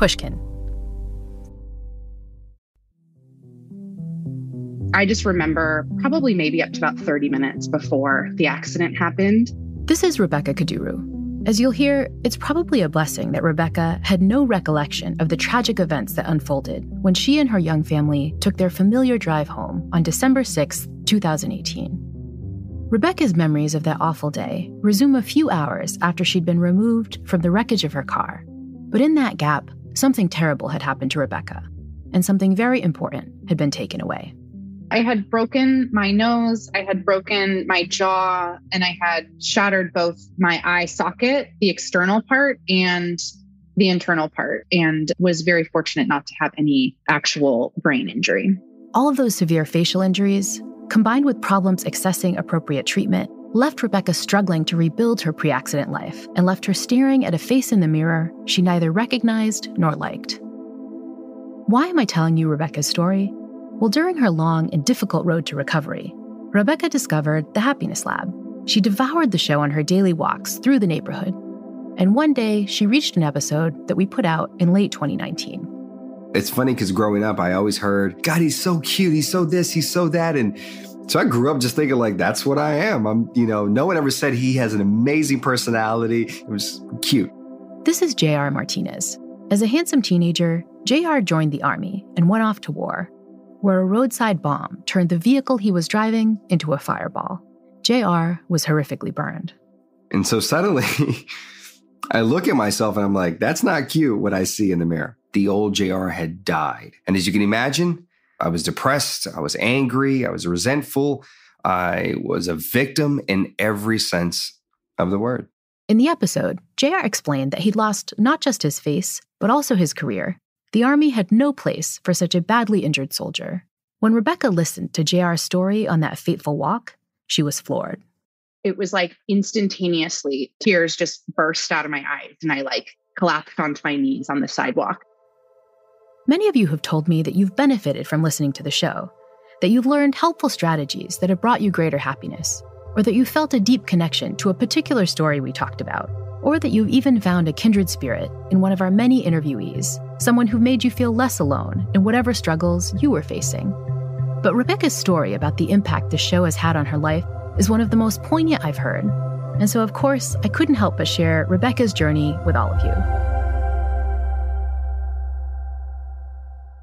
Pushkin. I just remember probably maybe up to about 30 minutes before the accident happened. This is Rebecca Kaduru. As you'll hear, it's probably a blessing that Rebecca had no recollection of the tragic events that unfolded when she and her young family took their familiar drive home on December 6, 2018. Rebecca's memories of that awful day resume a few hours after she'd been removed from the wreckage of her car. But in that gap, something terrible had happened to Rebecca, and something very important had been taken away. I had broken my nose, I had broken my jaw, and I had shattered both my eye socket, the external part and the internal part, and was very fortunate not to have any actual brain injury. All of those severe facial injuries, combined with problems accessing appropriate treatment, left Rebecca struggling to rebuild her pre-accident life and left her staring at a face in the mirror she neither recognized nor liked. Why am I telling you Rebecca's story? Well, during her long and difficult road to recovery, Rebecca discovered The Happiness Lab. She devoured the show on her daily walks through the neighborhood. And one day, she reached an episode that we put out in late 2019. It's funny because growing up, I always heard, God, he's so cute, he's so this, he's so that. And so I grew up just thinking like, that's what I am. No one ever said he has an amazing personality. It was cute. This is J.R. Martinez. As a handsome teenager, J.R. joined the army and went off to war, where a roadside bomb turned the vehicle he was driving into a fireball. JR was horrifically burned. And so suddenly, I look at myself and I'm like, that's not cute, what I see in the mirror. The old JR had died. And as you can imagine, I was depressed, I was angry, I was resentful, I was a victim in every sense of the word. In the episode, JR explained that he'd lost not just his face, but also his career. The army had no place for such a badly injured soldier. When Rebecca listened to JR's story on that fateful walk, she was floored. It was like instantaneously, tears just burst out of my eyes and I collapsed onto my knees on the sidewalk. Many of you have told me that you've benefited from listening to the show, that you've learned helpful strategies that have brought you greater happiness, or that you felt a deep connection to a particular story we talked about, or that you've even found a kindred spirit in one of our many interviewees, someone who made you feel less alone in whatever struggles you were facing. But Rebecca's story about the impact the show has had on her life is one of the most poignant I've heard. And so, of course, I couldn't help but share Rebecca's journey with all of you.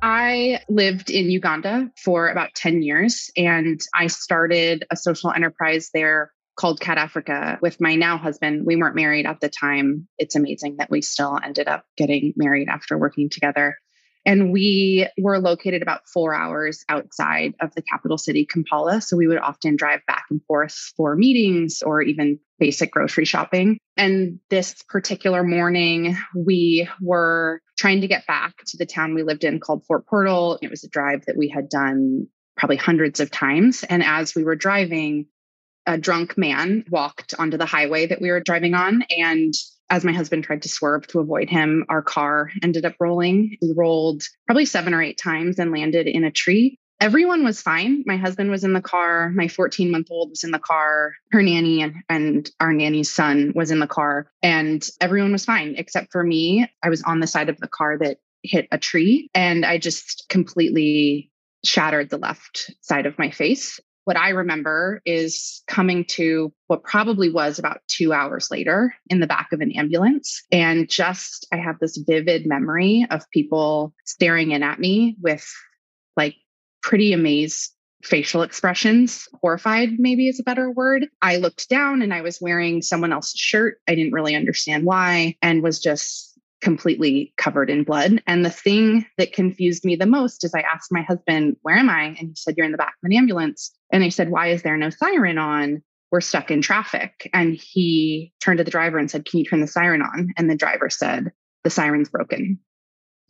I lived in Uganda for about 10 years, and I started a social enterprise there called Cat Africa with my now husband. We weren't married at the time. It's amazing that we still ended up getting married after working together. And we were located about 4 hours outside of the capital city, Kampala. So we would often drive back and forth for meetings or even basic grocery shopping. And this particular morning, we were trying to get back to the town we lived in called Fort Portal. It was a drive that we had done probably hundreds of times. And as we were driving, a drunk man walked onto the highway that we were driving on. And as my husband tried to swerve to avoid him, our car ended up rolling. We rolled probably 7 or 8 times and landed in a tree. Everyone was fine. My husband was in the car. My 14-month-old was in the car. Her nanny and our nanny's son was in the car. And everyone was fine, except for me. I was on the side of the car that hit a tree. And I just completely shattered the left side of my face. What I remember is coming to what probably was about 2 hours later in the back of an ambulance. And I have this vivid memory of people staring in at me with pretty amazed facial expressions. Horrified maybe is a better word. I looked down and I was wearing someone else's shirt. I didn't really understand why and was just completely covered in blood. And the thing that confused me the most is I asked my husband, where am I? And he said, you're in the back of an ambulance. And I said, why is there no siren on? We're stuck in traffic. And he turned to the driver and said, can you turn the siren on? And the driver said, the siren's broken.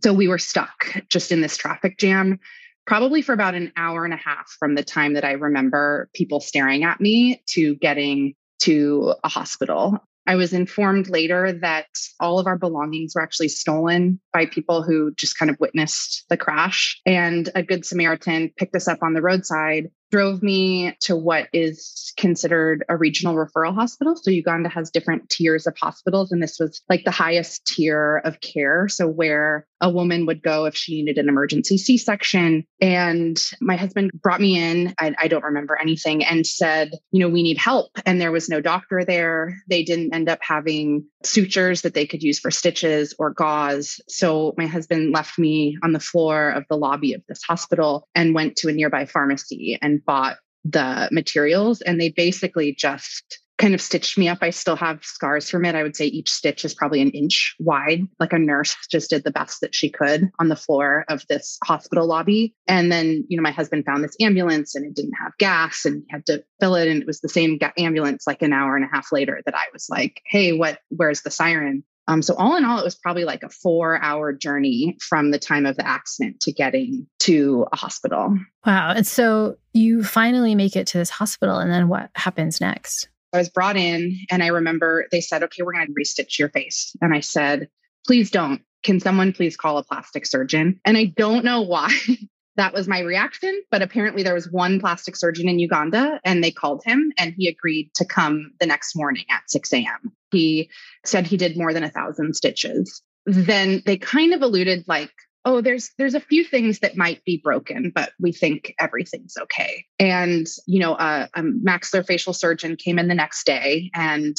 So we were stuck just in this traffic jam, probably for about an hour and a half from the time that I remember people staring at me to getting to a hospital. I was informed later that all of our belongings were actually stolen by people who just kind of witnessed the crash. And a good Samaritan picked us up on the roadside, drove me to what is considered a regional referral hospital. So Uganda has different tiers of hospitals, and this was the highest tier of care. So where a woman would go if she needed an emergency C-section. And my husband brought me in, I don't remember anything, and said, you know, we need help. And there was no doctor there. They didn't end up having sutures that they could use for stitches or gauze. So my husband left me on the floor of the lobby of this hospital and went to a nearby pharmacy and bought the materials. And they basically just kind of stitched me up. I still have scars from it. I would say each stitch is probably an inch wide. Like, a nurse just did the best that she could on the floor of this hospital lobby. And then, you know, my husband found this ambulance and it didn't have gas and he had to fill it. And it was the same ambulance like an hour and a half later that I was like, hey, where's the siren? So all in all, it was probably like a 4-hour journey from the time of the accident to getting to a hospital. Wow. And so you finally make it to this hospital, and then what happens next? I was brought in, and I remember they said, okay, we're going to restitch your face. And I said, please don't. Can someone please call a plastic surgeon? And I don't know why that was my reaction, but apparently there was one plastic surgeon in Uganda, and they called him, and he agreed to come the next morning at 6 a.m. He said he did more than 1,000 stitches. Then they kind of alluded like, oh, there's a few things that might be broken, but we think everything's okay. And, you know, a maxillofacial surgeon came in the next day and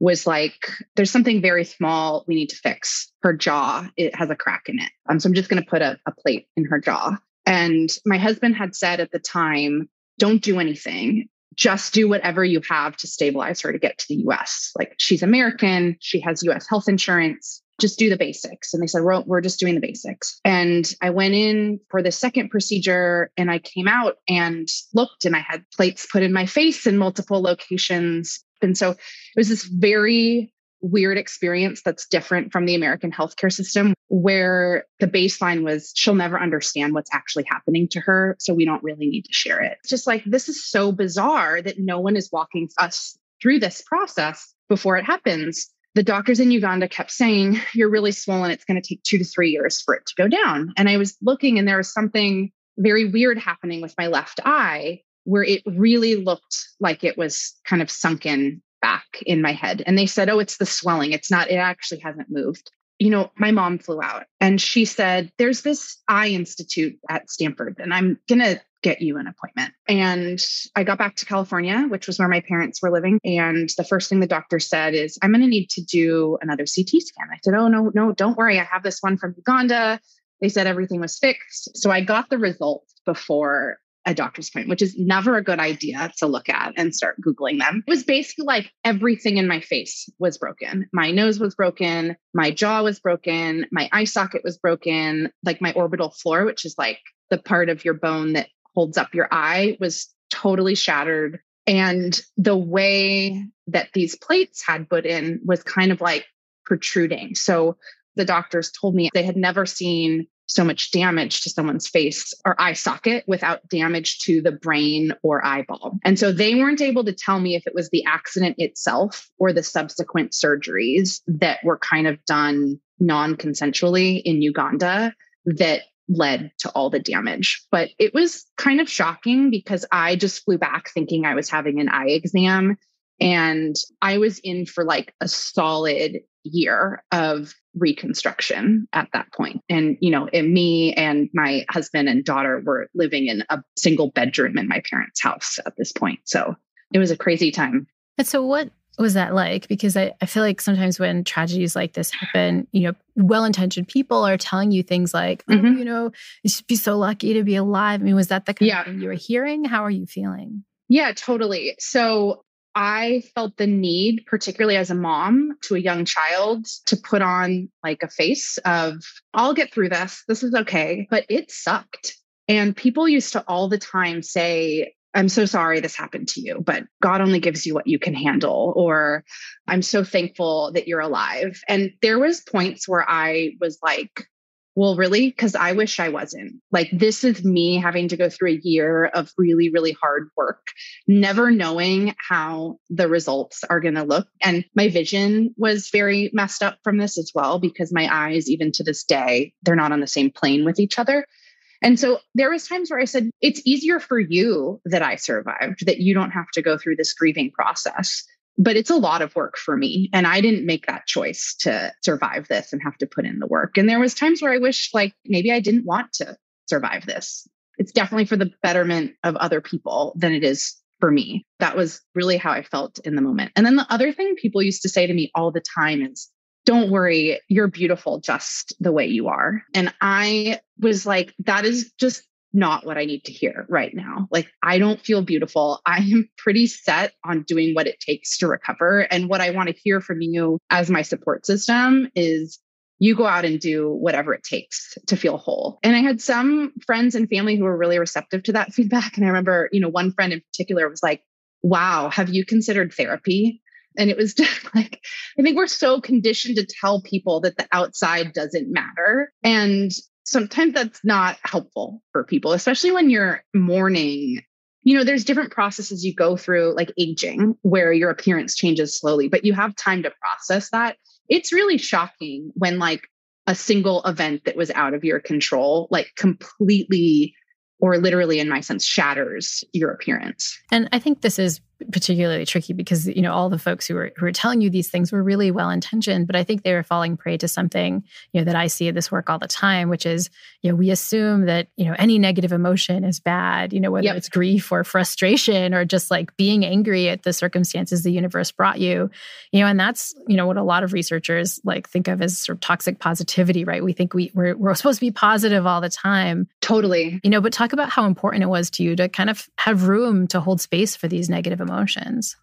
was like, there's something very small we need to fix. Her jaw, it has a crack in it. So I'm just going to put a plate in her jaw. And my husband had said at the time, don't do anything. Just do whatever you have to stabilize her to get to the U.S. Like, she's American. She has U.S. health insurance. Just do the basics. And they said, we're just doing the basics. And I went in for the second procedure, and I came out and looked, and I had plates put in my face in multiple locations. And so it was this very weird experience that's different from the American healthcare system, where the baseline was, she'll never understand what's actually happening to her, so we don't really need to share it. It's just like, this is so bizarre that no one is walking us through this process before it happens. The doctors in Uganda kept saying, you're really swollen. It's going to take 2 to 3 years for it to go down. And I was looking, and there was something very weird happening with my left eye where it really looked like it was kind of sunken back in my head. And they said, oh, it's the swelling. It's not, it actually hasn't moved. You know, my mom flew out and she said, there's this eye institute at Stanford, and I'm going to get you an appointment. And I got back to California, which was where my parents were living. And the first thing the doctor said is, I'm going to need to do another CT scan. I said, oh, no, don't worry. I have this one from Uganda. They said everything was fixed. So I got the results before a doctor's appointment, which is never a good idea to look at and start Googling them. It was basically like everything in my face was broken. My nose was broken. My jaw was broken. My eye socket was broken. Like, my orbital floor, which is like the part of your bone that holds up your eye, was totally shattered. And the way that these plates had put in was kind of like protruding. So the doctors told me they had never seen so much damage to someone's face or eye socket without damage to the brain or eyeball. And so they weren't able to tell me if it was the accident itself or the subsequent surgeries that were kind of done non-consensually in Uganda that led to all the damage. But it was kind of shocking because I just flew back thinking I was having an eye exam, and I was in for like a solid year of reconstruction at that point. And, you know, me and my husband and daughter were living in a single bedroom in my parents' house at this point. So it was a crazy time. And so what was that like? Because I feel like sometimes when tragedies like this happen, you know, well-intentioned people are telling you things like, mm-hmm. You know, you should be so lucky to be alive. I mean, was that the kind of thing you were hearing? How are you feeling? Yeah, totally. So I felt the need, particularly as a mom to a young child, to put on like a face of, I'll get through this. This is okay. But it sucked. And people used to all the time say, I'm so sorry this happened to you, but God only gives you what you can handle, or I'm so thankful that you're alive. And there was points where I was like, well, really? Because I wish I wasn't. Like, this is me having to go through a year of really, really hard work, never knowing how the results are going to look. And my vision was very messed up from this as well, because my eyes, even to this day, they're not on the same plane with each other. And so there was times where I said, it's easier for you that I survived, that you don't have to go through this grieving process. But it's a lot of work for me. And I didn't make that choice to survive this and have to put in the work. And there was times where I wish, like, maybe I didn't want to survive this. It's definitely for the betterment of other people than it is for me. That was really how I felt in the moment. And then the other thing people used to say to me all the time is, don't worry, you're beautiful just the way you are. And I was like, that is just not what I need to hear right now. Like, I don't feel beautiful. I am pretty set on doing what it takes to recover. And what I want to hear from you as my support system is you go out and do whatever it takes to feel whole. And I had some friends and family who were really receptive to that feedback. And I remember, one friend in particular was like, wow, have you considered therapy? And it was just like, I think we're so conditioned to tell people that the outside doesn't matter. And sometimes that's not helpful for people, especially when you're mourning. There's different processes you go through, like aging, where your appearance changes slowly, but you have time to process that. It's really shocking when, like, a single event that was out of your control, like, completely or literally, in my sense, shatters your appearance. And I think this is particularly tricky because, all the folks who are telling you these things were really well-intentioned, but I think they were falling prey to something, that I see in this work all the time, which is, we assume that, any negative emotion is bad, whether Yep. it's grief or frustration or just like being angry at the circumstances the universe brought you, and that's, what a lot of researchers like think of as sort of toxic positivity, right? We think we're supposed to be positive all the time. Totally. But talk about how important it was to you to kind of have room to hold space for these negative emotions.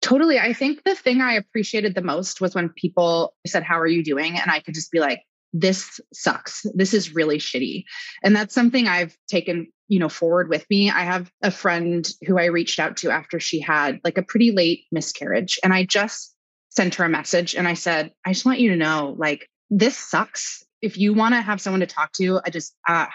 Totally. I think the thing I appreciated the most was when people said, how are you doing? And I could just be like, this sucks. This is really shitty. And that's something I've taken, forward with me. I have a friend who I reached out to after she had like a pretty late miscarriage. And I just sent her a message and I said, I just want you to know, like, this sucks. If you want to have someone to talk to, how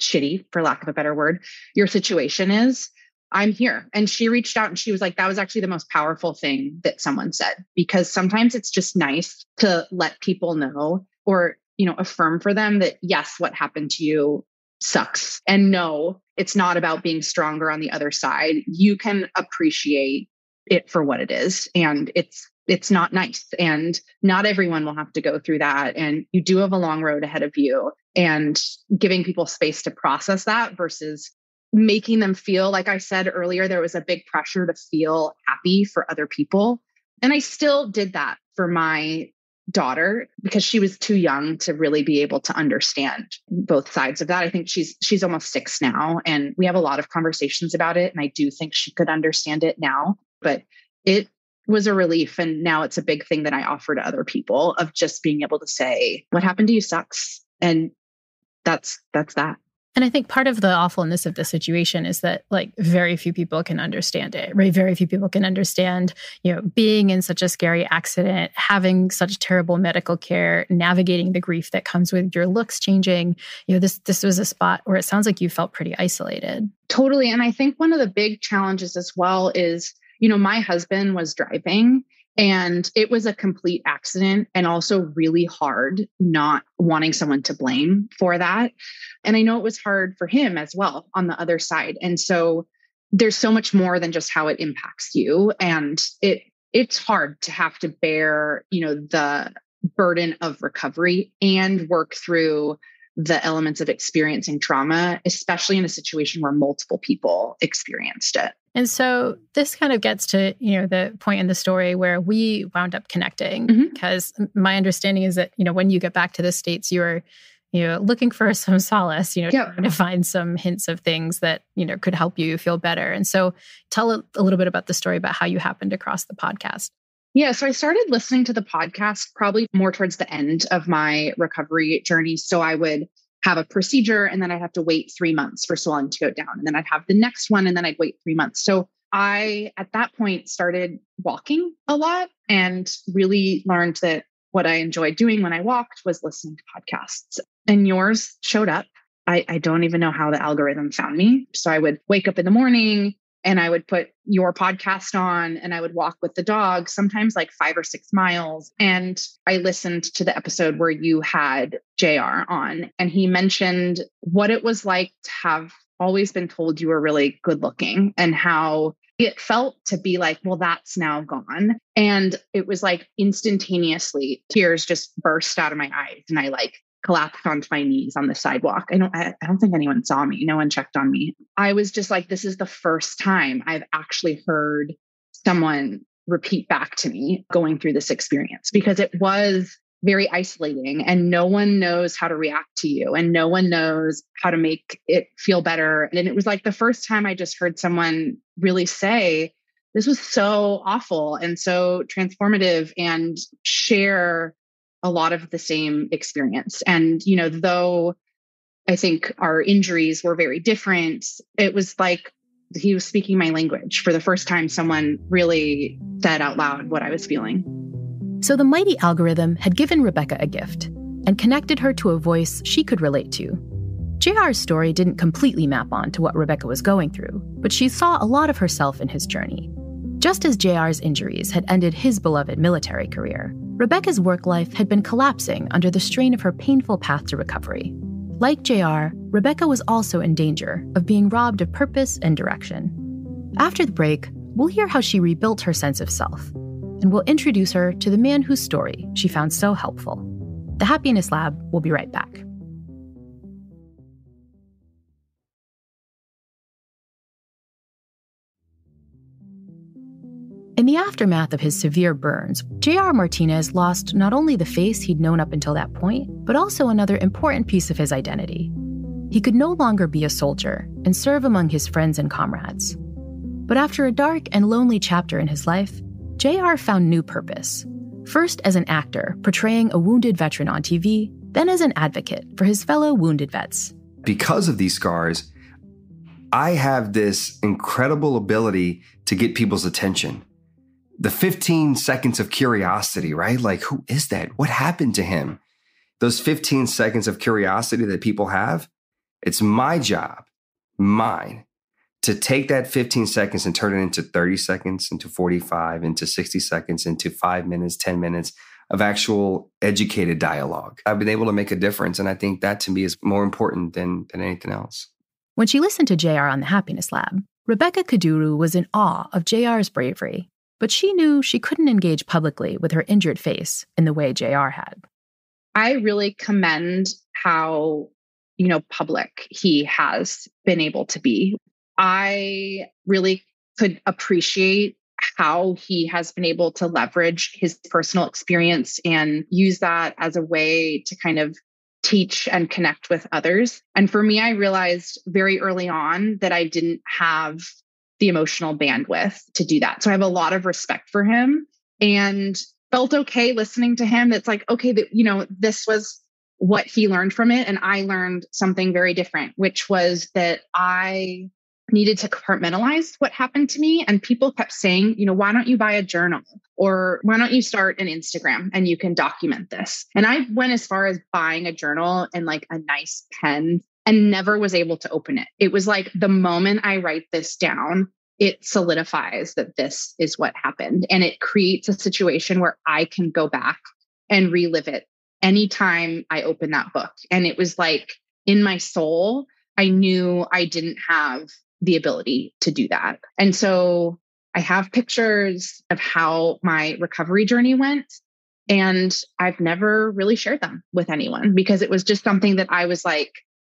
shitty, for lack of a better word, your situation is, I'm here. And she reached out and she was like, that was actually the most powerful thing that someone said, because sometimes it's just nice to let people know or, affirm for them that, yes, what happened to you sucks. And no, it's not about being stronger on the other side. You can appreciate it for what it is. And it's not nice. And not everyone will have to go through that. And you do have a long road ahead of you, and giving people space to process that versus making them feel, like I said earlier, there was a big pressure to feel happy for other people. And I still did that for my daughter because she was too young to really be able to understand both sides of that. I think she's almost 6 now, and we have a lot of conversations about it. And I do think she could understand it now, but it was a relief. And now it's a big thing that I offer to other people, of just being able to say, what happened to you sucks. And that's that. And I think part of the awfulness of the situation is that, like, very few people can understand it, right? Very few people can understand, being in such a scary accident, having such terrible medical care, navigating the grief that comes with your looks changing. This was a spot where it sounds like you felt pretty isolated. Totally. And I think one of the big challenges as well is, my husband was driving and it was a complete accident, and also really hard not wanting someone to blame for that. And I know it was hard for him as well on the other side. And so there's so much more than just how it impacts you. And it's hard to have to bear, the burden of recovery and work through the elements of experiencing trauma, especially in a situation where multiple people experienced it. And so this kind of gets to, the point in the story where we wound up connecting, because my understanding is that, when you get back to the States, you were, looking for some solace, trying to find some hints of things that, could help you feel better. And so tell a little bit about the story about how you happened across the podcast. Yeah. So I started listening to the podcast probably more towards the end of my recovery journey. So I would have a procedure and then I'd have to wait 3 months for swelling to go down. And then I'd have the next one and then I'd wait 3 months. So I, at that point, started walking a lot and really learned that what I enjoyed doing when I walked was listening to podcasts. And yours showed up. I don't even know how the algorithm found me. So I would wake up in the morning and I would put your podcast on and I would walk with the dog, sometimes like 5 or 6 miles. And I listened to the episode where you had J.R. on, and he mentioned what it was like to have always been told you were really good looking and how it felt to be like, well, that's now gone. And it was like instantaneously tears just burst out of my eyes. And I like collapsed onto my knees on the sidewalk. I don't think anyone saw me. No one checked on me. I was just like, this is the first time I've actually heard someone repeat back to me going through this experience, because it was very isolating and no one knows how to react to you and no one knows how to make it feel better. And it was like the first time I just heard someone really say, this was so awful and so transformative, and share a lot of the same experience. And, you know, though I think our injuries were very different, it was like he was speaking my language for the first time. Someone really said out loud what I was feeling. So the mighty algorithm had given Rebecca a gift and connected her to a voice she could relate to. JR's story didn't completely map on to what Rebecca was going through, but she saw a lot of herself in his journey. Just as JR's injuries had ended his beloved military career, Rebecca's work life had been collapsing under the strain of her painful path to recovery. Like JR, Rebecca was also in danger of being robbed of purpose and direction. After the break, we'll hear how she rebuilt her sense of self, and we'll introduce her to the man whose story she found so helpful. The Happiness Lab will be right back. In the aftermath of his severe burns, J.R. Martinez lost not only the face he'd known up until that point, but also another important piece of his identity. He could no longer be a soldier and serve among his friends and comrades. But after a dark and lonely chapter in his life, J.R. found new purpose, first as an actor portraying a wounded veteran on TV, then as an advocate for his fellow wounded vets. Because of these scars, I have this incredible ability to get people's attention. The 15 seconds of curiosity, right? Like, who is that? What happened to him? Those 15 seconds of curiosity that people have, it's my job, mine, to take that 15 seconds and turn it into 30 seconds, into 45, into 60 seconds, into 5 minutes, 10 minutes of actual educated dialogue. I've been able to make a difference. And I think that to me is more important than anything else. When she listened to JR on the Happiness Lab, Rebecca Kaduru was in awe of JR's bravery, but she knew she couldn't engage publicly with her injured face in the way JR had. I really commend how, you know, public he has been able to be. I really could appreciate how he has been able to leverage his personal experience and use that as a way to kind of teach and connect with others. And for me, I realized very early on that I didn't have the emotional bandwidth to do that. So I have a lot of respect for him and felt okay listening to him. That's like, okay, that, you know, this was what he learned from it. And I learned something very different, which was that I needed to compartmentalize what happened to me. And people kept saying, you know, why don't you buy a journal, or why don't you start an Instagram and you can document this? And I went as far as buying a journal and like a nice pen and never was able to open it. It was like the moment I write this down, it solidifies that this is what happened. And it creates a situation where I can go back and relive it anytime I open that book. And it was like in my soul, I knew I didn't have the ability to do that. And so I have pictures of how my recovery journey went, and I've never really shared them with anyone because it was just something that I was like,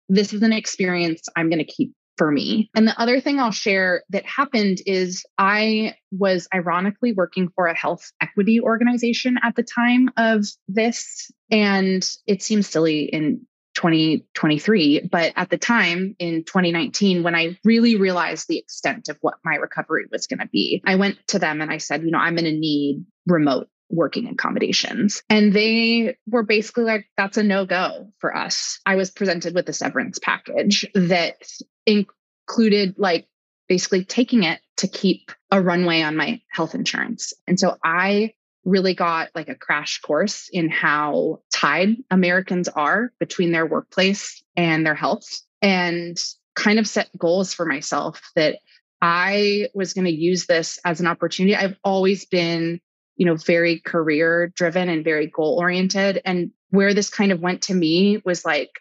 this is an experience I'm going to keep for me. And the other thing I'll share that happened is I was ironically working for a health equity organization at the time of this. And it seems silly in 2023. But at the time in 2019, when I really realized the extent of what my recovery was going to be, I went to them and I said, you know, I'm going to need remote working accommodations. And they were basically like, that's a no-go for us. I was presented with a severance package that included like basically taking it to keep a runway on my health insurance. And so I really got like a crash course in how tied Americans are between their workplace and their health, and kind of set goals for myself that I was going to use this as an opportunity. I've always been, you know, very career driven and very goal oriented. And where this kind of went to me was like,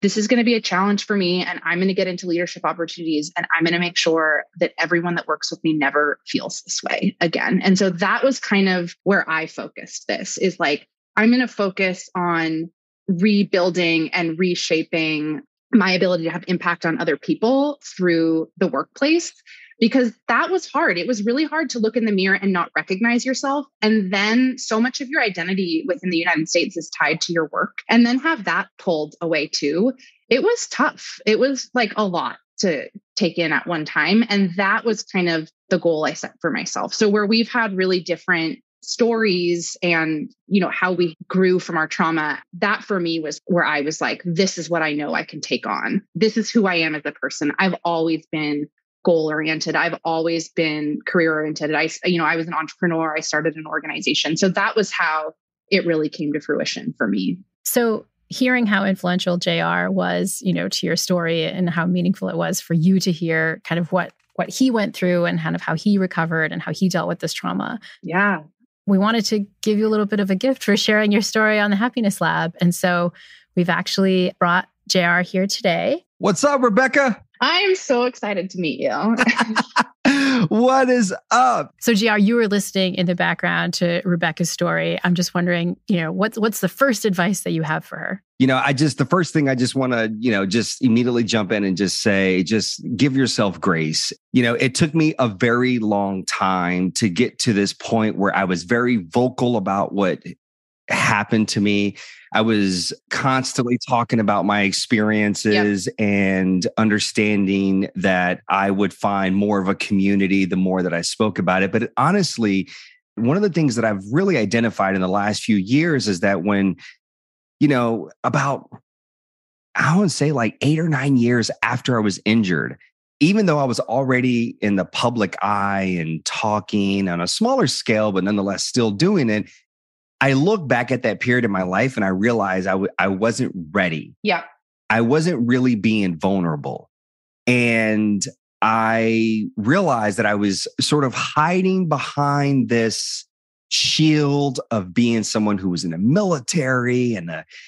this is going to be a challenge for me, and I'm going to get into leadership opportunities, and I'm going to make sure that everyone that works with me never feels this way again. And so that was kind of where I focused this, is like, I'm going to focus on rebuilding and reshaping my ability to have impact on other people through the workplace, because that was hard. It was really hard to look in the mirror and not recognize yourself. And then so much of your identity within the United States is tied to your work, and then have that pulled away too. It was tough. It was like a lot to take in at one time. And that was kind of the goal I set for myself. So where we've had really different stories and, you know, how we grew from our trauma, that for me was where I was like, this is what I know I can take on. This is who I am as a person. I've always been goal-oriented. I've always been career-oriented. I was an entrepreneur. I started an organization. So that was how it really came to fruition for me. So hearing how influential JR was, you know, to your story, and how meaningful it was for you to hear kind of what he went through and kind of how he recovered and how he dealt with this trauma. Yeah. We wanted to give you a little bit of a gift for sharing your story on the Happiness Lab. And so we've actually brought JR here today. What's up, Rebecca? I'm so excited to meet you. What is up? So JR, you were listening in the background to Rebecca's story. I'm just wondering, you know, what's the first advice that you have for her? You know, the first thing I just want to, you know, just immediately jump in and just say, just give yourself grace. You know, it took me a very long time to get to this point where I was very vocal about what happened to me. I was constantly talking about my experiences and understanding that I would find more of a community the more that I spoke about it. But honestly, one of the things that I've really identified in the last few years is that when, you know, about, I would say like 8 or 9 years after I was injured, even though I was already in the public eye and talking on a smaller scale, but nonetheless still doing it, I look back at that period in my life and I realize I wasn't ready. Yeah. I wasn't really being vulnerable. And I realized that I was sort of hiding behind this shield of being someone who was in the military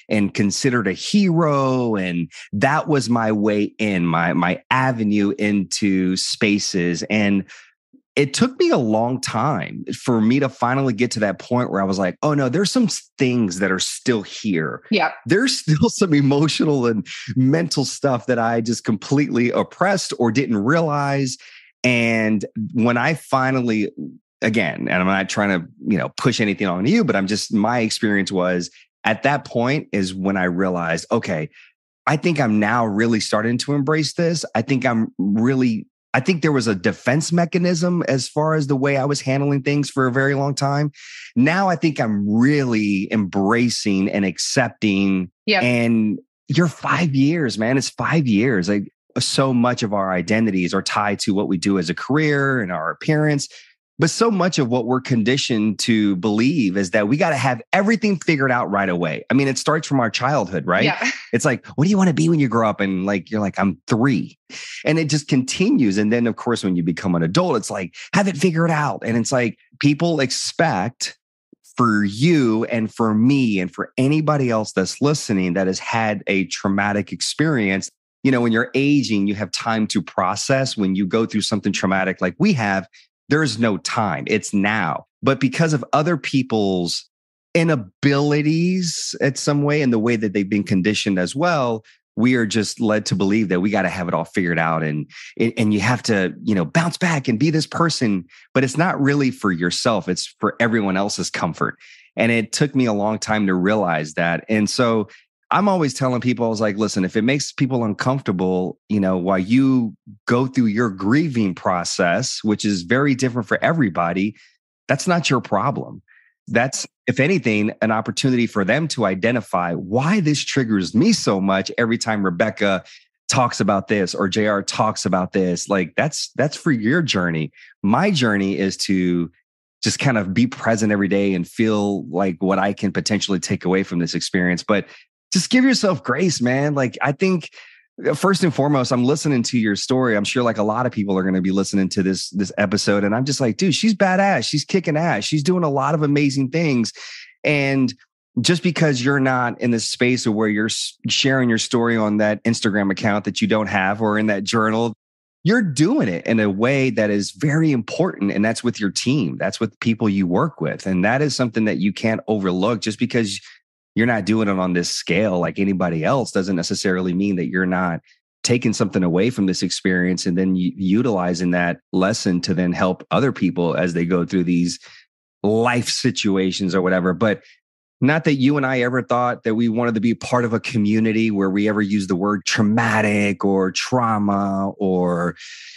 and considered a hero. And that was my way in, my avenue into spaces. And it took me a long time for me to finally get to that point where I was like, oh no, there's some things that are still here. Yeah. There's still some emotional and mental stuff that I just completely oppressed or didn't realize. And when I finally, again, and I'm not trying to, you know, push anything on you, but my experience was at that point is when I realized, okay, I think I'm now really starting to embrace this. I think there was a defense mechanism as far as the way I was handling things for a very long time. Now I think I'm really embracing and accepting. Yep. And you're 5 years, man. It's 5 years. Like, so much of our identities are tied to what we do as a career and our appearance. But so much of what we're conditioned to believe is that we got to have everything figured out right away. I mean, it starts from our childhood, right? Yeah. It's like, what do you want to be when you grow up? And like, you're like, I'm 3. And it just continues. And then, of course, when you become an adult, it's like, have it figured out. And it's like, people expect for you and for me and for anybody else that's listening that has had a traumatic experience. You know, when you're aging, you have time to process. When you go through something traumatic like we have, there's no time. It's now. But because of other people's inabilities at some way and the way that they've been conditioned as well, we are just led to believe that we got to have it all figured out and you have to, you know, bounce back and be this person. But it's not really for yourself. It's for everyone else's comfort. And it took me a long time to realize that. And so I'm always telling people, I was like, listen, if it makes people uncomfortable, you know, while you go through your grieving process, which is very different for everybody, that's not your problem. That's, if anything, an opportunity for them to identify why this triggers me so much every time Rebecca talks about this or JR talks about this. Like, that's for your journey. My journey is to just kind of be present every day and feel like what I can potentially take away from this experience. But just give yourself grace, man. Like, I think first and foremost, I'm listening to your story. I'm sure like a lot of people are going to be listening to this episode. And I'm just like, dude, she's badass. She's kicking ass. She's doing a lot of amazing things. And just because you're not in the space of where you're sharing your story on that Instagram account that you don't have or in that journal, you're doing it in a way that is very important. And that's with your team. That's with people you work with. And that is something that you can't overlook. Just because you're not doing it on this scale like anybody else doesn't necessarily mean that you're not taking something away from this experience and then utilizing that lesson to then help other people as they go through these life situations or whatever. But not that you and I ever thought that we wanted to be part of a community where we ever use the word traumatic or trauma or,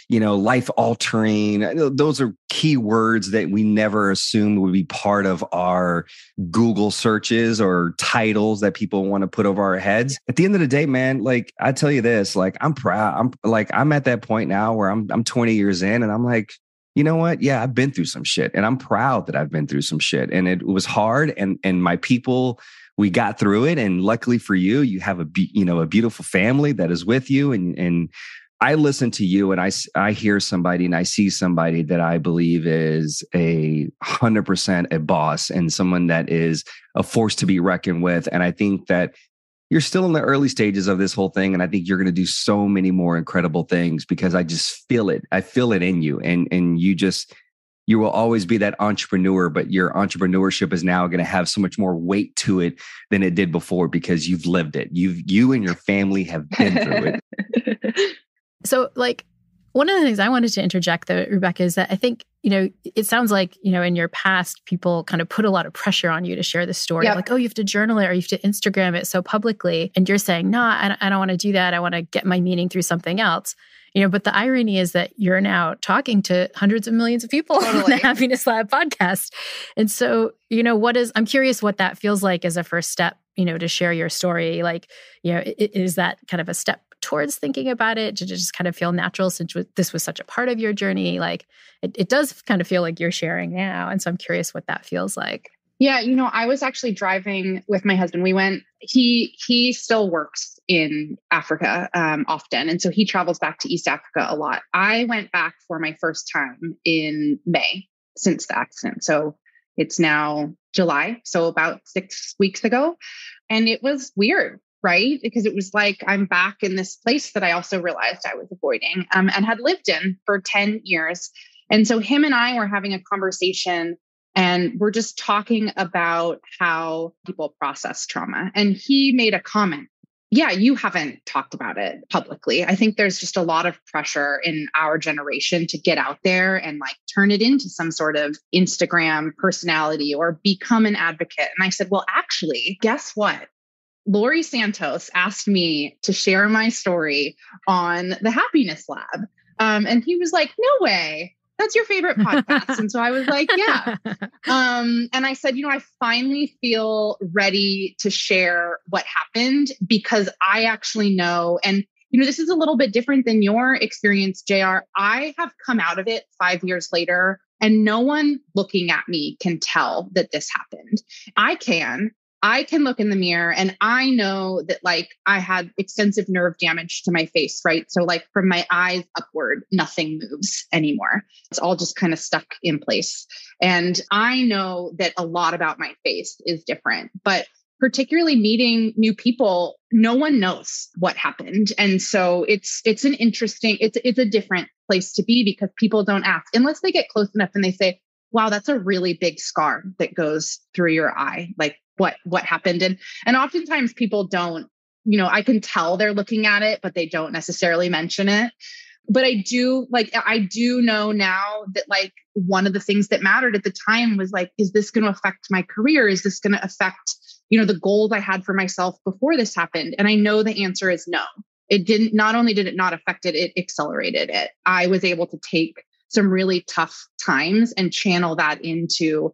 you know, life altering. Those are key words that we never assumed would be part of our Google searches or titles that people want to put over our heads. At the end of the day, man, like I tell you this, like I'm proud. I'm at that point now where I'm 20 years in and I'm like, you know what? Yeah, I've been through some shit and I'm proud that I've been through some shit and it was hard. And my people, we got through it. And luckily for you, you have a beautiful family that is with you. And I listen to you and I hear somebody and I see somebody that I believe is 100% a boss and someone that is a force to be reckoned with. And I think that you're still in the early stages of this whole thing. And I think you're going to do so many more incredible things because I just feel it. I feel it in you. And you will always be that entrepreneur, but your entrepreneurship is now going to have so much more weight to it than it did before because you've lived it. You and your family have been through it. So like one of the things I wanted to interject though, Rebecca, is that I think, you know, it sounds like, you know, in your past, people kind of put a lot of pressure on you to share the story. Yep. Like, oh, you have to journal it or you have to Instagram it so publicly. And you're saying, no, I don't want to do that. I want to get my meaning through something else. You know, but the irony is that you're now talking to hundreds of millions of people on the Happiness Lab podcast. And so, you know, I'm curious what that feels like as a first step, you know, to share your story. Like, you know, is that kind of a step towards thinking about it? Did it just kind of feel natural since this was such a part of your journey? Like it does kind of feel like you're sharing now. And so I'm curious what that feels like. Yeah. You know, I was actually driving with my husband. He still works in Africa often. And so he travels back to East Africa a lot. I went back for my first time in May since the accident. So it's now July. So about 6 weeks ago. And it was weird. Right? Because it was like, I'm back in this place that I also realized I was avoiding and had lived in for 10 years. And so him and I were having a conversation and we're just talking about how people process trauma. And he made a comment. Yeah, you haven't talked about it publicly. I think there's just a lot of pressure in our generation to get out there and like turn it into some sort of Instagram personality or become an advocate. And I said, well, actually, guess what? Laurie Santos asked me to share my story on the Happiness Lab. And he was like, no way, that's your favorite podcast. And so I was like, yeah. And I said, you know, I finally feel ready to share what happened because I actually know. And, you know, this is a little bit different than your experience, JR. I have come out of it 5 years later and no one looking at me can tell that this happened. I can look in the mirror and I know that like I had extensive nerve damage to my face, right? So like from my eyes upward, nothing moves anymore. It's all just kind of stuck in place. And I know that a lot about my face is different, but particularly meeting new people, no one knows what happened. And so it's an interesting, it's a different place to be because people don't ask unless they get close enough and they say, wow, that's a really big scar that goes through your eye. Like, what happened? And oftentimes people don't, you know, I can tell they're looking at it, but they don't necessarily mention it. But I do know now that like one of the things that mattered at the time was like, is this going to affect my career? Is this going to affect, you know, the goals I had for myself before this happened? And I know the answer is no. It didn't, not only did it not affect it, it accelerated it. I was able to take some really tough times and channel that into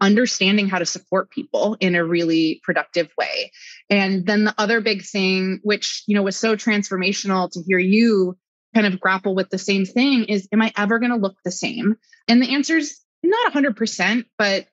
understanding how to support people in a really productive way. And then the other big thing, which, you know, was so transformational to hear you kind of grapple with the same thing is, am I ever going to look the same? And the answer is not 100%, but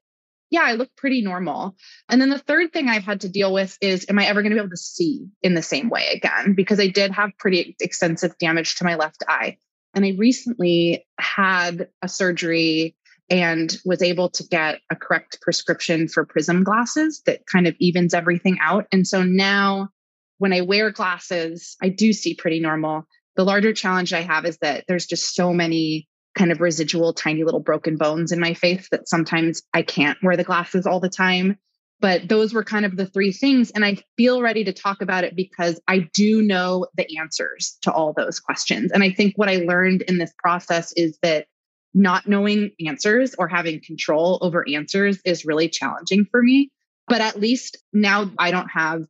yeah, I look pretty normal. And then the third thing I've had to deal with is, am I ever going to be able to see in the same way again? Because I did have pretty extensive damage to my left eye. And I recently had a surgery and was able to get a correct prescription for prism glasses that kind of evens everything out. And so now when I wear glasses, I do see pretty normal. The larger challenge I have is that there's just so many kind of residual tiny little broken bones in my face that sometimes I can't wear the glasses all the time. But those were kind of the three things. And I feel ready to talk about it because I do know the answers to all those questions. And I think what I learned in this process is that not knowing answers or having control over answers is really challenging for me. But at least now I don't have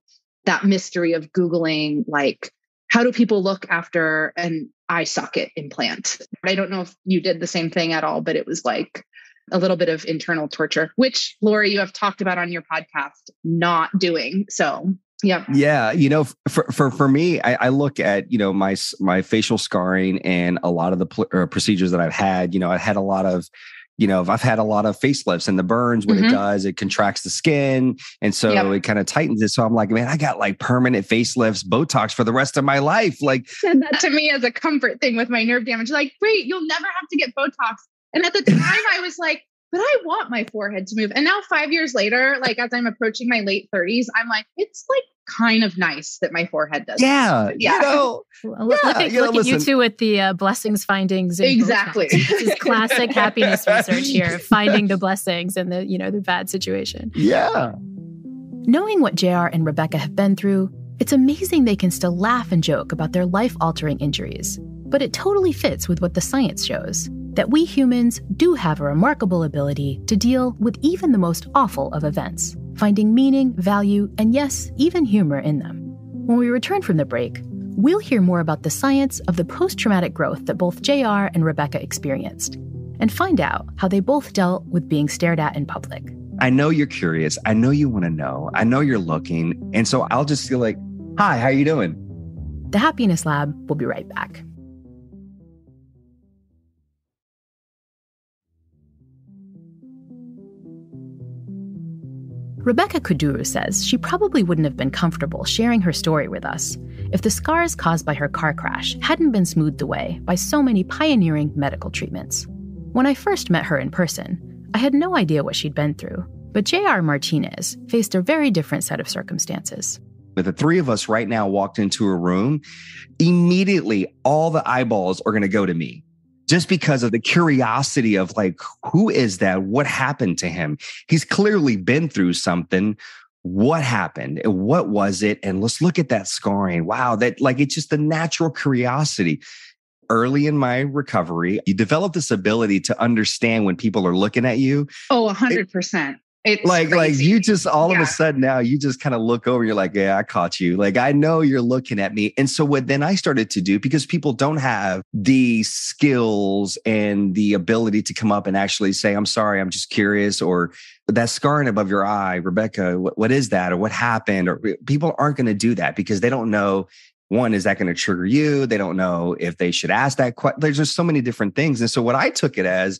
that mystery of Googling, like, how do people look after an eye socket implant? I don't know if you did the same thing at all, but it was like a little bit of internal torture, which, Laurie, you have talked about on your podcast not doing. So, yeah. Yeah. You know, for me, I look at, you know, my facial scarring and a lot of the procedures that I've had. You know, I had a lot of, you know, I've had a lot of facelifts, and the burns, what it does, it contracts the skin. And so it kind of tightens it. So I'm like, man, I got like permanent facelifts, Botox for the rest of my life. Like, said that to me as a comfort thing with my nerve damage. Like, wait, you'll never have to get Botox. And at the time I was like, but I want my forehead to move. And now 5 years later, like as I'm approaching my late 30s, I'm like, it's like kind of nice that my forehead does. Yeah. Move. Yeah. You know, look at you two with the blessings findings. Exactly. This is classic happiness research here, finding the blessings in the, you know, the bad situation. Yeah. Knowing what JR and Rebecca have been through, it's amazing they can still laugh and joke about their life-altering injuries. But it totally fits with what the science shows, that we humans do have a remarkable ability to deal with even the most awful of events, finding meaning, value, and yes, even humor in them. When we return from the break, we'll hear more about the science of the post-traumatic growth that both JR and Rebecca experienced, and find out how they both dealt with being stared at in public. I know you're curious. I know you want to know. I know you're looking. And so I'll just feel like, hi, how are you doing? The Happiness Lab will be right back. Rebecca Kaduru says she probably wouldn't have been comfortable sharing her story with us if the scars caused by her car crash hadn't been smoothed away by so many pioneering medical treatments. When I first met her in person, I had no idea what she'd been through, but J.R. Martinez faced a very different set of circumstances. If the three of us right now walked into a room, immediately all the eyeballs are going to go to me. Just because of the curiosity of like, who is that? What happened to him? He's clearly been through something. What happened? What was it? And let's look at that scarring. Wow. That, like, it's just the natural curiosity. Early in my recovery, you develop this ability to understand when people are looking at you. Oh, 100%. It's like crazy. Like you just all of a sudden now you just kind of look over and you're like, yeah, I caught you. Like, I know you're looking at me. And so what then I started to do, because people don't have the skills and the ability to come up and actually say, I'm sorry, I'm just curious, or that scarring above your eye, Rebecca, what is that? Or what happened? Or people aren't going to do that because they don't know. One, is that going to trigger you? They don't know if they should ask that question. There's just so many different things. And so what I took it as,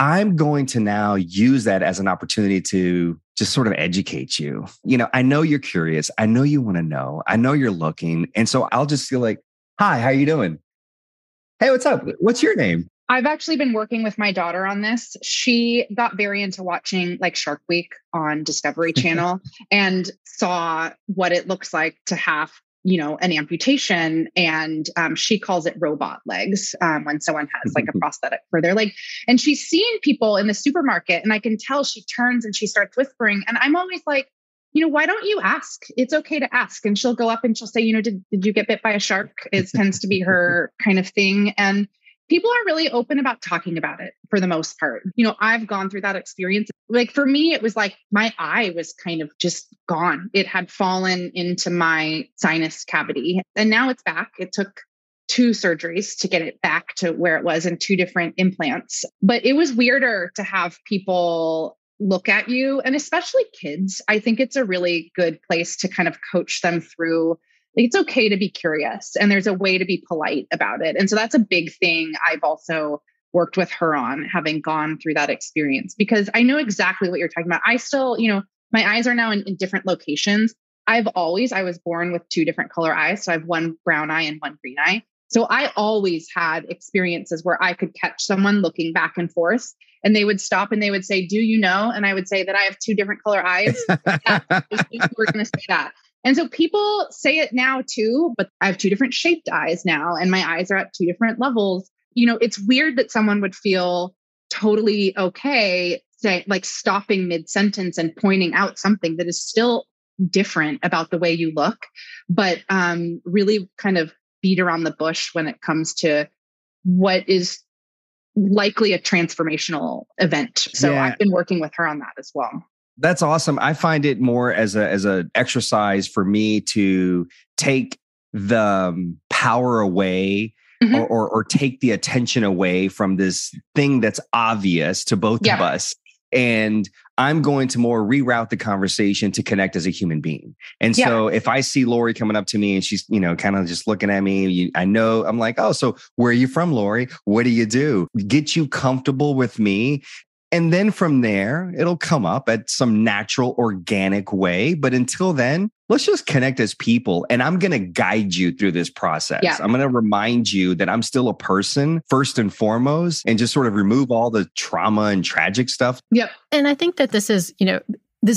I'm going to now use that as an opportunity to just sort of educate you. You know, I know you're curious. I know you want to know. I know you're looking. And so I'll just feel like, hi, how are you doing? Hey, what's up? What's your name? I've actually been working with my daughter on this. She got very into watching like Shark Week on Discovery Channel and saw what it looks like to have, you know, an amputation, and she calls it robot legs when someone has like a prosthetic for their leg. And she's seen people in the supermarket, and I can tell she turns and she starts whispering. And I'm always like, you know, why don't you ask? It's okay to ask. And she'll go up and she'll say, you know, did you get bit by a shark? It tends to be her kind of thing. And people are really open about talking about it for the most part. You know, I've gone through that experience. Like for me, it was like my eye was kind of just gone. It had fallen into my sinus cavity and now it's back. It took 2 surgeries to get it back to where it was and 2 different implants. But it was weirder to have people look at you, and especially kids. I think it's a really good place to kind of coach them through. It's okay to be curious, and there's a way to be polite about it. And so that's a big thing I've also worked with her on, having gone through that experience, because I know exactly what you're talking about. I still, you know, my eyes are now in different locations. I was born with 2 different color eyes. So I have one brown eye and one green eye. So I always had experiences where I could catch someone looking back and forth. and they would stop and they would say, do you know? And I would say that I have two different color eyes. We're going to say that. And so people say it now too, but I have two different shaped eyes now, and my eyes are at two different levels. You know, it's weird that someone would feel totally okay, say, like stopping mid-sentence and pointing out something that is still different about the way you look, but really kind of beat around the bush when it comes to what is likely a transformational event. So yeah. I've been working with her on that as well. That's awesome. I find it more as an exercise for me to take the power away mm-hmm. or take the attention away from this thing that's obvious to both yeah. of us. And I'm going to more reroute the conversation to connect as a human being. And yeah. so if I see Laurie coming up to me and she's, you know, kind of just looking at me, I know I'm like, oh, so where are you from, Laurie? What do you do? Get you comfortable with me. And then from there, it'll come up at some natural, organic way. But until then, let's just connect as people. And I'm going to guide you through this process. Yeah. I'm going to remind you that I'm still a person first and foremost, and just sort of remove all the trauma and tragic stuff. Yep. And I think that this is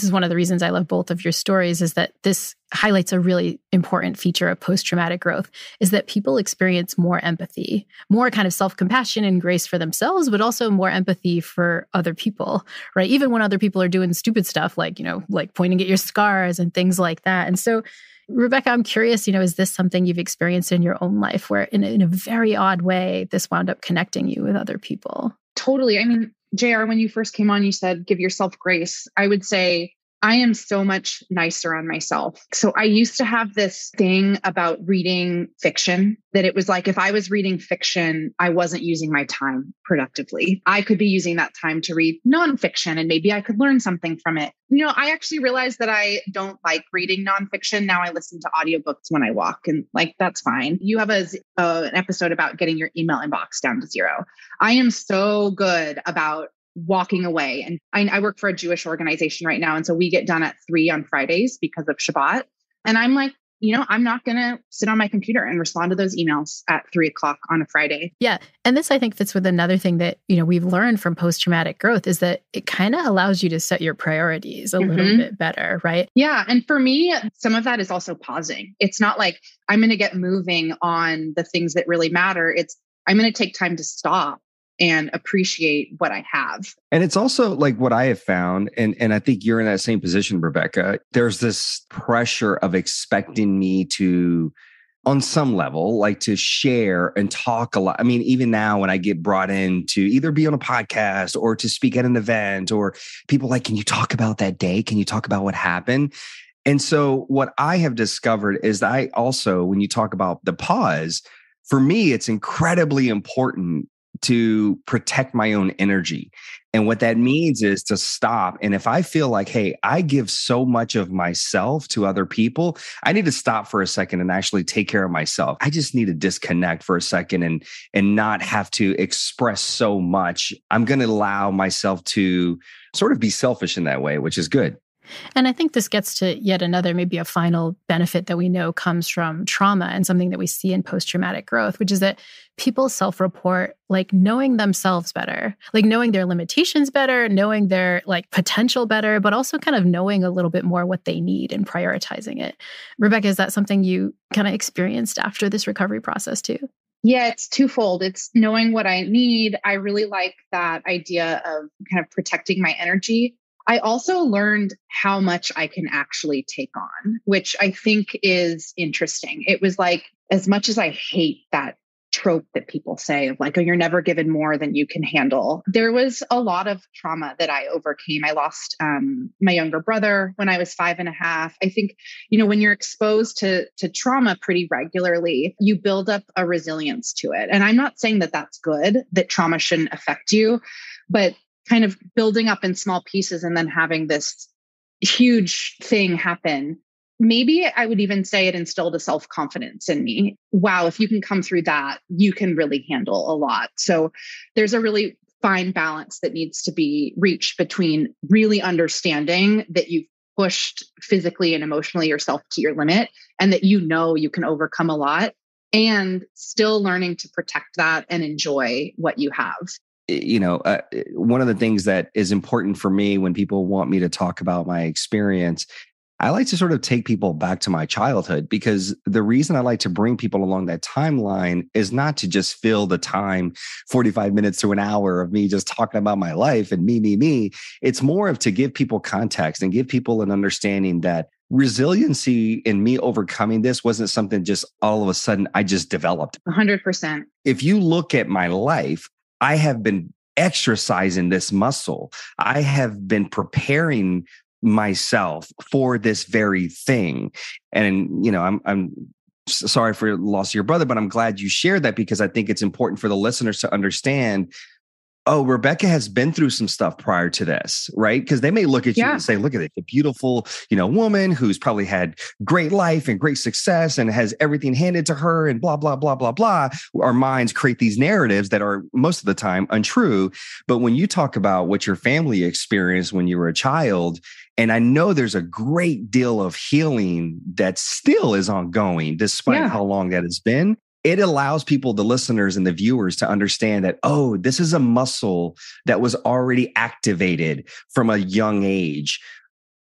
one of the reasons I love both of your stories, is that this highlights a really important feature of post-traumatic growth, is that people experience more empathy, more kind of self-compassion and grace for themselves, but also more empathy for other people, right? Even when other people are doing stupid stuff, like, you know, like pointing at your scars and things like that. And so, Rebecca, I'm curious, you know, is this something you've experienced in your own life where in a very odd way, this wound up connecting you with other people? Totally. I mean, JR, when you first came on, you said, give yourself grace. I would say I am so much nicer on myself. So I used to have this thing about reading fiction, that it was like, if I was reading fiction, I wasn't using my time productively. I could be using that time to read nonfiction, and maybe I could learn something from it. You know, I actually realized that I don't like reading nonfiction. Now I listen to audiobooks when I walk, and like, that's fine. You have an episode about getting your email inbox down to zero. I am so good about walking away. And I work for a Jewish organization right now. And so we get done at 3 on Fridays because of Shabbat. And I'm like, you know, I'm not going to sit on my computer and respond to those emails at 3:00 on a Friday. Yeah. And this, I think, fits with another thing that, you know, we've learned from post-traumatic growth, is that it kind of allows you to set your priorities a mm-hmm. little bit better, right? Yeah. And for me, some of that is also pausing. It's not like I'm going to get moving on the things that really matter. It's I'm going to take time to stop and appreciate what I have. And it's also like what I have found, and I think you're in that same position, Rebecca, there's this pressure of expecting me to, on some level, like to share and talk a lot. I mean, even now when I get brought in to either be on a podcast or to speak at an event, or people like, can you talk about that day? Can you talk about what happened? And so what I have discovered is that I also, when you talk about the pause, for me, it's incredibly important to protect my own energy. And what that means is to stop. And if I feel like, hey, I give so much of myself to other people, I need to stop for a second and actually take care of myself. I just need to disconnect for a second and not have to express so much. I'm going to allow myself to sort of be selfish in that way, which is good. And I think this gets to yet another, maybe a final benefit that we know comes from trauma, and something that we see in post-traumatic growth, which is that people self-report like knowing themselves better, like knowing their limitations better, knowing their like potential better, but also kind of knowing a little bit more what they need and prioritizing it. Rebecca, is that something you kind of experienced after this recovery process too? Yeah, it's twofold. It's knowing what I need. I really like that idea of kind of protecting my energy. I also learned how much I can actually take on, which I think is interesting. It was like, as much as I hate that trope that people say of like, oh, you're never given more than you can handle, there was a lot of trauma that I overcame. I lost my younger brother when I was 5.5. I think, you know, when you're exposed to trauma pretty regularly, you build up a resilience to it. And I'm not saying that that's good, that trauma shouldn't affect you, but kind of building up in small pieces and then having this huge thing happen. Maybe I would even say it instilled a self-confidence in me. Wow, if you can come through that, you can really handle a lot. So there's a really fine balance that needs to be reached between really understanding that you've pushed physically and emotionally yourself to your limit, and that you know you can overcome a lot, and still learning to protect that and enjoy what you have. you know, one of the things that is important for me when people want me to talk about my experience, I like to sort of take people back to my childhood, because the reason I like to bring people along that timeline is not to just fill the time, 45 minutes to an hour of me just talking about my life and me. It's more of to give people context and give people an understanding that resiliency in me overcoming this wasn't something just all of a sudden I just developed. 100%. If you look at my life, I have been exercising this muscle. I have been preparing myself for this very thing. And, you know, I'm sorry for the loss of your brother, but I'm glad you shared that, because I think it's important for the listeners to understand, oh, Rebecca has been through some stuff prior to this, right? Because they may look at you and say, look at it, a beautiful, you know, woman who's probably had great life and great success and has everything handed to her and blah, blah, blah, blah, blah. Our minds create these narratives that are most of the time untrue. But when you talk about what your family experienced when you were a child, and I know there's a great deal of healing that still is ongoing, despite how long that has been. It allows people, the listeners and the viewers, to understand that, oh, this is a muscle that was already activated from a young age,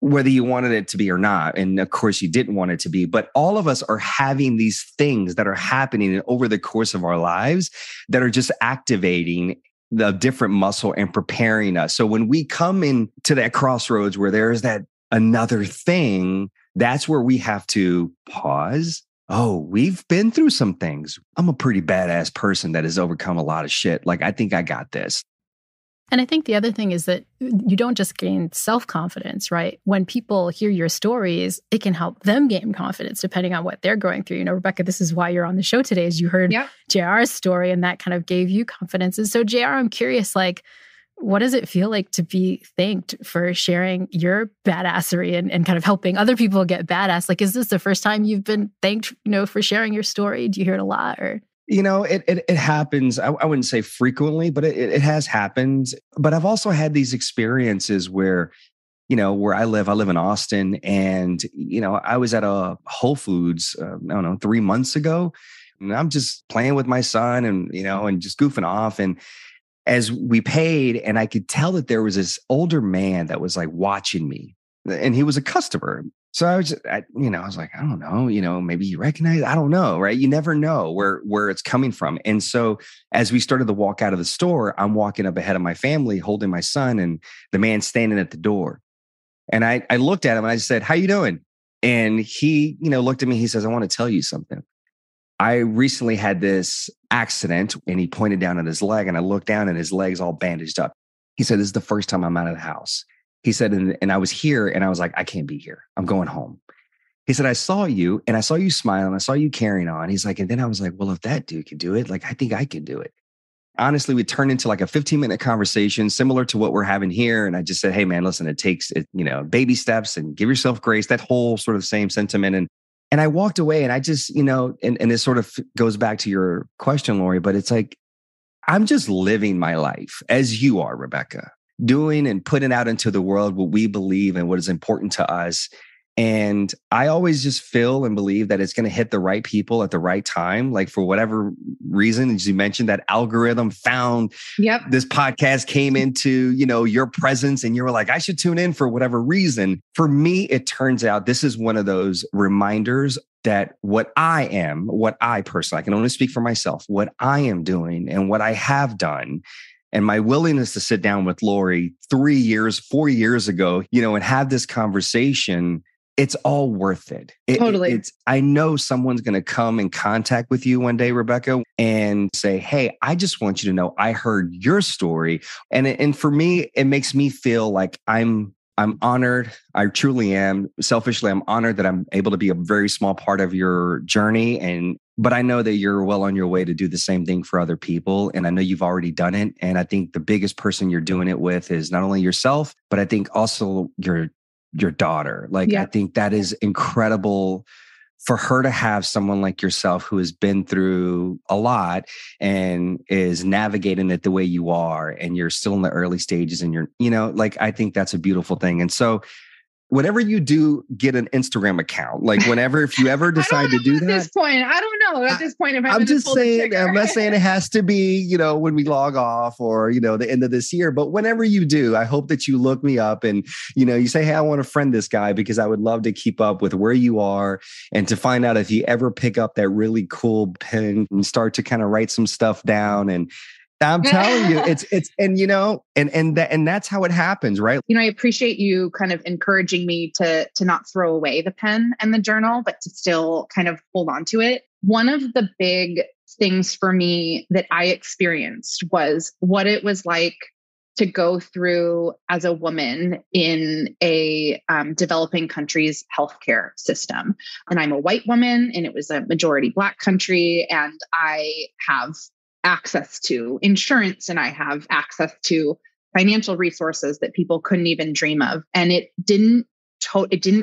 whether you wanted it to be or not. And of course, you didn't want it to be. But all of us are having these things that are happening over the course of our lives that are just activating the different muscle and preparing us. So when we come into that crossroads where there's that another thing, that's where we have to pause. Oh, we've been through some things. I'm a pretty badass person that has overcome a lot of shit. Like, I think I got this. And I think the other thing is that you don't just gain self-confidence, right? When people hear your stories, it can help them gain confidence depending on what they're going through. You know, Rebecca, this is why you're on the show today, is you heard JR's story and that kind of gave you confidence. And so JR, I'm curious, like, what does it feel like to be thanked for sharing your badassery and kind of helping other people get badass? Like, is this the first time you've been thanked, you know, for sharing your story? Do you hear it a lot? Or, you know, it happens. I wouldn't say frequently, but it has happened. But I've also had these experiences where, you know, where I live in Austin, and, you know, I was at a Whole Foods, I don't know, 3 months ago, and I'm just playing with my son and, you know, and just goofing off. And as we paid, and I could tell that there was this older man that was like watching me, and he was a customer. So I was like, I don't know, you know, maybe you recognize, I don't know, right? You never know where it's coming from. And so as we started to walk out of the store, I'm walking up ahead of my family, holding my son, and the man standing at the door. And I looked at him and I said, how you doing? And he, you know, looked at me. He says, I want to tell you something. I recently had this accident, and he pointed down at his leg, and I looked down and his leg's all bandaged up. He said, this is the first time I'm out of the house. He said, and I was here, and I was like, I can't be here. I'm going home. He said, I saw you, and I saw you smiling. I saw you carrying on. He's like, and then I was like, well, if that dude can do it, like, I think I can do it. Honestly, we turned into like a 15-minute conversation similar to what we're having here. And I just said, hey man, listen, it takes, you know, baby steps and give yourself grace, that whole sort of same sentiment. And I walked away, and I just, you know, and it sort of goes back to your question, Laurie, but it's like, I'm just living my life as you are, Rebecca, doing and putting out into the world what we believe and what is important to us. And I always just feel and believe that it's going to hit the right people at the right time. Like, for whatever reason, as you mentioned, that algorithm found this podcast, came into, you know, your presence, and you were like, I should tune in for whatever reason. For me, it turns out this is one of those reminders that what I am, what I personally, I can only speak for myself, what I am doing and what I have done, and my willingness to sit down with Laurie 4 years ago, you know, and have this conversation. It's all worth it. Totally. I know someone's going to come in contact with you one day, Rebecca, and say, hey, I just want you to know I heard your story. And for me, it makes me feel like I'm honored. I truly am. Selfishly, I'm honored that I'm able to be a very small part of your journey. But I know that you're well on your way to do the same thing for other people. And I know you've already done it. And I think the biggest person you're doing it with is not only yourself, but I think also your daughter. Like, I think that is incredible for her to have someone like yourself who has been through a lot and is navigating it the way you are, and you're still in the early stages, and you're, you know, like, I think that's a beautiful thing. And so whenever you do get an Instagram account, like whenever, if you ever decide to do that. At this point, I'm just saying, I'm not saying it has to be, you know, when we log off or, you know, the end of this year, but whenever you do, I hope that you look me up and, you know, you say, hey, I want to friend this guy because I would love to keep up with where you are and to find out if you ever pick up that really cool pen and start to kind of write some stuff down. And I'm telling you, it's, and you know, and that's how it happens, right? You know, I appreciate you kind of encouraging me to not throw away the pen and the journal, but to still kind of hold on to it. One of the big things for me that I experienced was what it was like to go through as a woman in a developing country's healthcare system. And I'm a white woman, and it was a majority Black country, and I have access to insurance and I have access to financial resources that people couldn't even dream of. And it didn't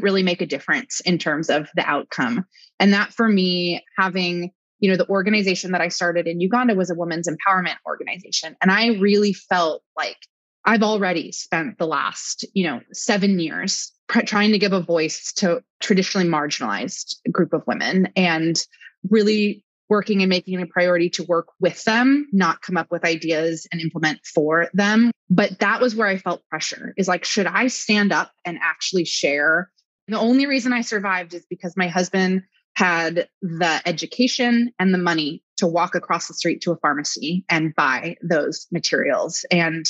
really make a difference in terms of the outcome. And that for me, having, you know, the organization that I started in Uganda was a women's empowerment organization. And I really felt like I've already spent the last, you know, 7 years trying to give a voice to traditionally marginalized group of women and really working and making it a priority to work with them, not come up with ideas and implement for them. But that was where I felt pressure, is like, should I stand up and actually share? The only reason I survived is because my husband had the education and the money to walk across the street to a pharmacy and buy those materials. And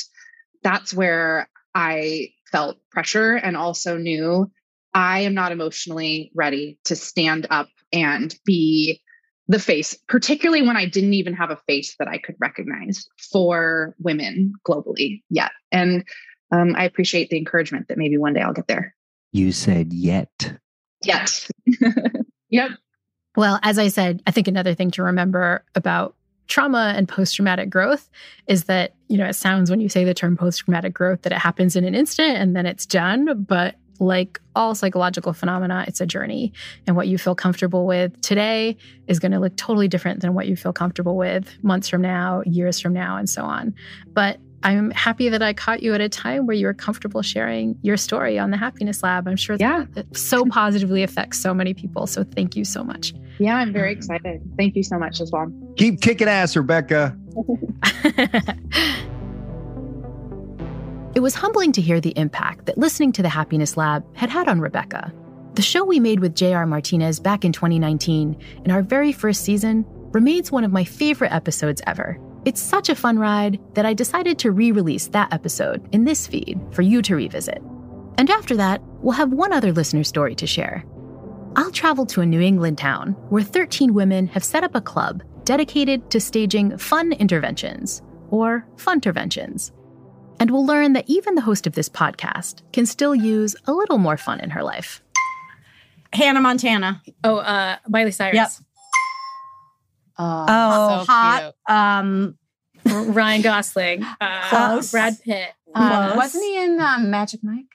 that's where I felt pressure and also knew I am not emotionally ready to stand up and be the face, particularly when I didn't even have a face that I could recognize for women globally yet. And I appreciate the encouragement that maybe one day I'll get there. You said yet. Yet. Yep. Well, as I said, I think another thing to remember about trauma and post-traumatic growth is that, you know, it sounds when you say the term post-traumatic growth that it happens in an instant and then it's done. But like all psychological phenomena, it's a journey. And what you feel comfortable with today is going to look totally different than what you feel comfortable with months from now, years from now, and so on. But I'm happy that I caught you at a time where you were comfortable sharing your story on the Happiness Lab. I'm sure that so positively affects so many people. So thank you so much. Yeah, I'm very excited. Thank you so much as well. Keep kicking ass, Rebecca. It was humbling to hear the impact that listening to The Happiness Lab had had on Rebecca. The show we made with J.R. Martinez back in 2019, in our very first season, remains one of my favorite episodes ever. It's such a fun ride that I decided to re-release that episode in this feed for you to revisit. And after that, we'll have one other listener story to share. I'll travel to a New England town where 13 women have set up a club dedicated to staging fun interventions, or funterventions. And we'll learn that even the host of this podcast can still use a little more fun in her life. Hannah Montana. Oh, Miley Cyrus. Yep. Oh, so hot. Cute. Ryan Gosling. Brad Pitt. Wasn't he in Magic Mike?